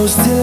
close till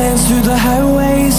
Through the highways,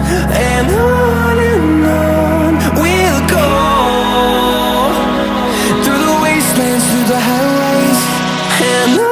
And on we'll go, through the wastelands, through the highways, and on.